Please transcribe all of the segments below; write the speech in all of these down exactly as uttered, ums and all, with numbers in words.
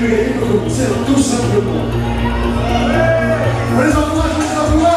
créé notre concert tout simplement. On les encourage, on les encourage.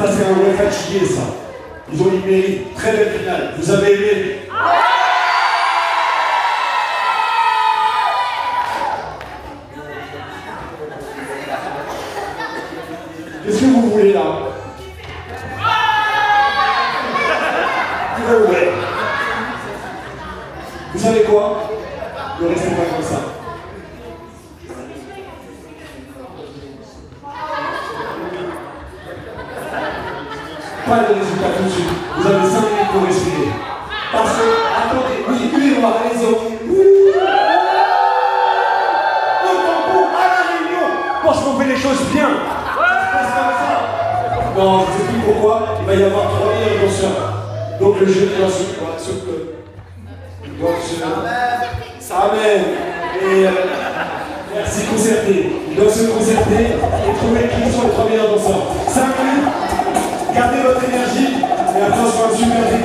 Ça, c'est un UEFA chier, ça. Ils ont une mairie. Très belle finale. Vous avez aimé? Qu'est-ce que vous voulez, là? Vous savez quoi? Ne restez pas comme ça. Pas de résultat tout de suite. Vous avez cinq minutes pour respirer. Parce que, attendez, oui, oui, on a raison. Oui. Le tampon à la Réunion. Parce qu'on fait les choses bien. Parce que ça. Non, je ne sais plus pourquoi. Il va y avoir trois liens dans ce. Donc le jeudi ensuite, on va se concerter. Ça amène. Et euh, merci, concerter. Ils doivent se concerter et trouver qui sont les trois meilleurs danseurs. cinq minutes. Gardez votre énergie et attention à un super défi.